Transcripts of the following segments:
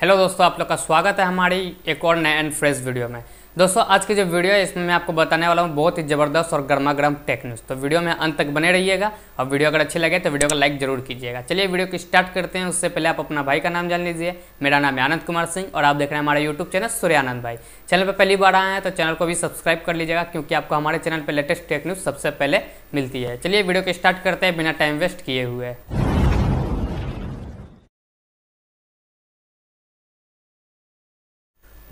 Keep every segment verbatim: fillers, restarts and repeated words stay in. Hello दोस्तों, आप लोग का स्वागत है हमारी एक और नए एंड फ्रेश वीडियो में। दोस्तों आज की जो वीडियो है इसमें मैं आपको बताने वाला हूँ बहुत ही ज़बरदस्त और गर्मा गर्म टेक न्यूज़। तो वीडियो में अंत तक बने रहिएगा और वीडियो अगर अच्छी लगे तो वीडियो को लाइक जरूर कीजिएगा। चलिए वीडियो की स्टार्ट करते हैं। उससे पहले आप अपना भाई का नाम जान लीजिए। मेरा नाम है आनंद कुमार सिंह और आप देख रहे हैं हमारा यूट्यूब चैनल सूर्यानंद भाई। चैनल पर पहली बार आए हैं तो चैनल को भी सब्सक्राइब कर लीजिएगा क्योंकि आपको हमारे चैनल पर लेटेस्ट टेक न्यूज़ सबसे पहले मिलती है। चलिए वीडियो को स्टार्ट करते हैं बिना टाइम वेस्ट किए हुए।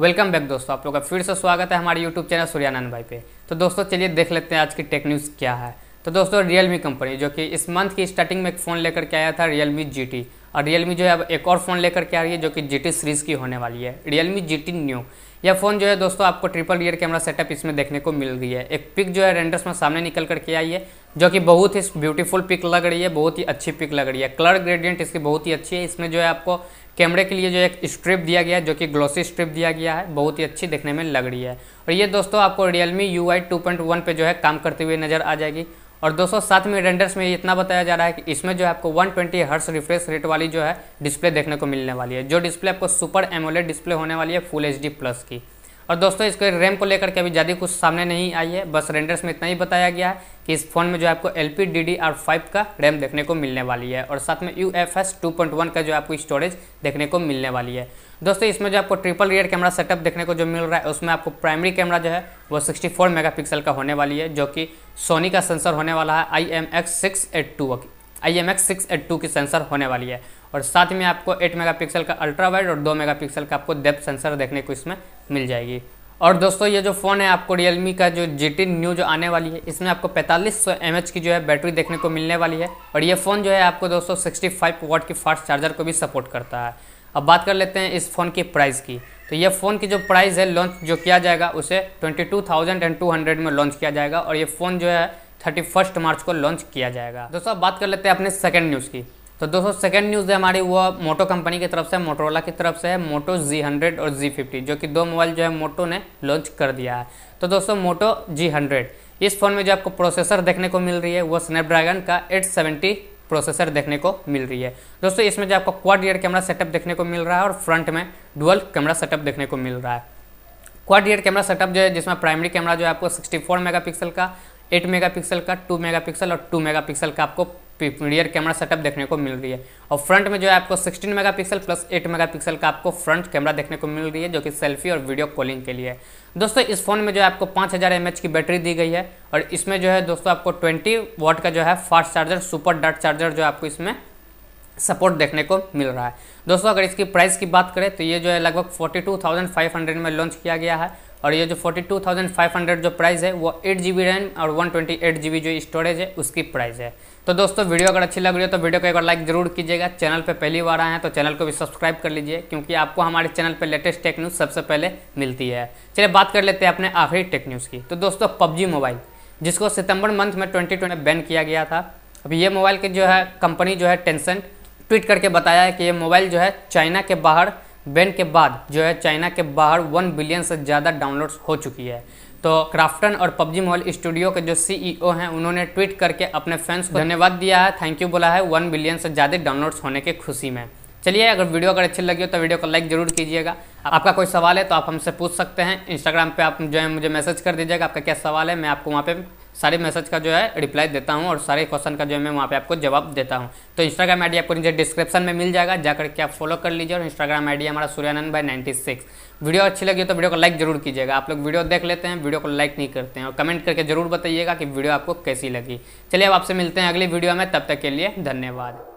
वेलकम बैक दोस्तों, आप लोगों का फिर से स्वागत है हमारे यूट्यूब चैनल सूर्यानंद भाई पे। तो दोस्तों चलिए देख लेते हैं आज की टेक न्यूज़ क्या है। तो दोस्तों रियलमी कंपनी जो कि इस मंथ की स्टार्टिंग में एक फ़ोन लेकर के आया था रियलमी जी टी, और रियलमी जो है अब एक और फ़ोन लेकर के आ रही है जो कि जी टी सीरीज़ की होने वाली है, रियलमी जी टी न्यू। यह फ़ोन जो है दोस्तों आपको ट्रिपल रियर कैमरा सेटअप इसमें देखने को मिल रही है। एक पिक जो है रेंडर्स में सामने निकल कर के आई है जो कि बहुत ही ब्यूटीफुल पिक लग रही है, बहुत ही अच्छी पिक लग रही है। कलर ग्रेडियंट इसकी बहुत ही अच्छी है। इसमें जो है आपको कैमरे के लिए जो एक स्ट्रिप दिया गया है जो कि ग्लॉसी स्ट्रिप दिया गया है, बहुत ही अच्छी देखने में लग रही है। और ये दोस्तों आपको Realme you I to point one पे जो है काम करते हुए नज़र आ जाएगी। और दोस्तों साथ में रेंडर्स में इतना बताया जा रहा है कि इसमें जो है आपको one twenty hertz refresh rate वाली जो है डिस्प्ले देखने को मिलने वाली है, जो डिस्प्ले आपको सुपर एमोलेड डिस्प्ले होने वाली है फुल एच डी प्लस की। और दोस्तों इसके रैम को लेकर के अभी ज़्यादा कुछ सामने नहीं आई है, बस रेंडर्स में इतना ही बताया गया है कि इस फ़ोन में जो है आपको L P D D R five का रैम देखने को मिलने वाली है और साथ में U F S two point one का जो आपको स्टोरेज देखने को मिलने वाली है। दोस्तों इसमें जो आपको ट्रिपल रियर कैमरा सेटअप देखने को जो मिल रहा है उसमें आपको प्राइमरी कैमरा जो है वो सिक्सटी फोर मेगा पिक्सल का होने वाली है जो कि सोनी का सेंसर होने वाला है, I M X six eight two I M X six eight two की सेंसर होने वाली है। और साथ में आपको एट मेगापिक्सल का अल्ट्रा वाइड और टू मेगापिक्सल का आपको डेप्थ सेंसर देखने को इसमें मिल जाएगी। और दोस्तों ये जो फ़ोन है आपको रियलमी का जो जी टी न्यू जो आने वाली है इसमें आपको पैंतालीस सौ एम एच की जो है बैटरी देखने को मिलने वाली है। और ये फ़ोन जो है आपको दोस्तों सिक्सटी फाइव वाट की फास्ट चार्जर को भी सपोर्ट करता है। अब बात कर लेते हैं इस फ़ोन की प्राइस की। तो ये फ़ोन की जो प्राइस है लॉन्च जो किया जाएगा उसे twenty two thousand and two hundred में लॉन्च किया जाएगा और ये फ़ोन जो है थर्टी फर्स्ट मार्च को लॉन्च किया जाएगा। दोस्तों अब बात कर लेते हैं अपने सेकेंड न्यूज़ की। तो दोस्तों सेकंड न्यूज़ है हमारी वो मोटो कंपनी की तरफ से, मोटरोला की तरफ से है, मोटो जी हंड्रेड और जी फिफ्टी जो कि दो मोबाइल जो है मोटो ने लॉन्च कर दिया है। तो दोस्तों मोटो जी हंड्रेड इस फ़ोन में जो आपको प्रोसेसर देखने को मिल रही है वो स्नैपड्रैगन का एट सेवेंटी प्रोसेसर देखने को मिल रही है। दोस्तों इसमें जो आपको क्वाड रियर कैमरा सेटअप देखने को मिल रहा है और फ्रंट में डुअल कैमरा सेटअप देखने को मिल रहा है। क्वाड रियर कैमरा सेटअप जो है जिसमें प्राइमरी कैमरा जो है आपको सिक्सटी फोर मेगा पिक्सल का, एट मेगा पिक्सल का, टू मेगा पिक्सल और टू मेगा पिक्सल का आपको रियर कैमरा सेटअप देखने को मिल रही है। और फ्रंट में जो है आपको sixteen megapixel plus eight megapixel का आपको फ्रंट कैमरा देखने को मिल रही है जो कि सेल्फी और वीडियो कॉलिंग के लिए। दोस्तों इस फ़ोन में जो है आपको पाँच हज़ार एम एच की बैटरी दी गई है और इसमें जो है दोस्तों आपको ट्वेंटी वाट का जो है fast charger super dart charger जो आपको इसमें सपोर्ट देखने को मिल रहा है। दोस्तों अगर इसकी प्राइस की बात करें तो ये जो है लगभग forty two thousand five hundred में लॉन्च किया गया है। और ये जो forty two thousand five hundred जो प्राइस है वो एट जी बी रैम और one twenty eight G B जो स्टोरेज है उसकी प्राइस है। तो दोस्तों वीडियो अगर अच्छी लग रही हो तो वीडियो को एक बार लाइक जरूर कीजिएगा। चैनल पे पहली बार आए हैं तो चैनल को भी सब्सक्राइब कर लीजिए क्योंकि आपको हमारे चैनल पे लेटेस्ट टेक न्यूज़ सबसे पहले मिलती है। चलिए बात कर लेते हैं अपने आखिरी टेक न्यूज़ की। तो दोस्तों पबजी मोबाइल जिसको सितंबर मंथ में ट्वेंटी ट्वेंटी में बैन किया गया था, अब ये मोबाइल की जो है कंपनी जो है टेंसेंट ट्वीट करके बताया है कि ये मोबाइल जो है चाइना के बाहर बैन के बाद जो है चाइना के बाहर वन बिलियन से ज़्यादा डाउनलोड्स हो चुकी है। तो क्राफ्टन और पबजी मॉल स्टूडियो के जो सीईओ हैं उन्होंने ट्वीट करके अपने फैंस को धन्यवाद दिया है, थैंक यू बोला है वन बिलियन से ज़्यादा डाउनलोड्स होने की खुशी में। चलिए अगर वीडियो अगर अच्छी लगी हो तो वीडियो को लाइक जरूर कीजिएगा। आपका कोई सवाल है तो आप हमसे पूछ सकते हैं, इंस्टाग्राम पे आप जो है मुझे मैसेज कर दीजिएगा आपका क्या सवाल है। मैं आपको वहाँ पे सारे मैसेज का जो है रिप्लाई देता हूँ और सारे क्वेश्चन का जो है मैं वहाँ पे आपको जवाब देता हूँ। तो इंस्टाग्राम आई डी आपको नीचे डिस्क्रिप्शन में मिल जाएगा, जाकर के आप फॉलो कर लीजिए। और इंस्टाग्राम आई डी हमारा सूर्यानंद भाई नाइन्टी सिक्स। वीडियो अच्छी लगी हो तो वीडियो को लाइक जरूर कीजिएगा। आप लोग वीडियो देख लेते हैं, वीडियो को लाइक नहीं करते हैं, और कमेंट करके जरूर बताइएगा कि वीडियो आपको कैसी लगी। चलिए अब आपसे मिलते हैं अगली वीडियो में, तब तक के लिए धन्यवाद।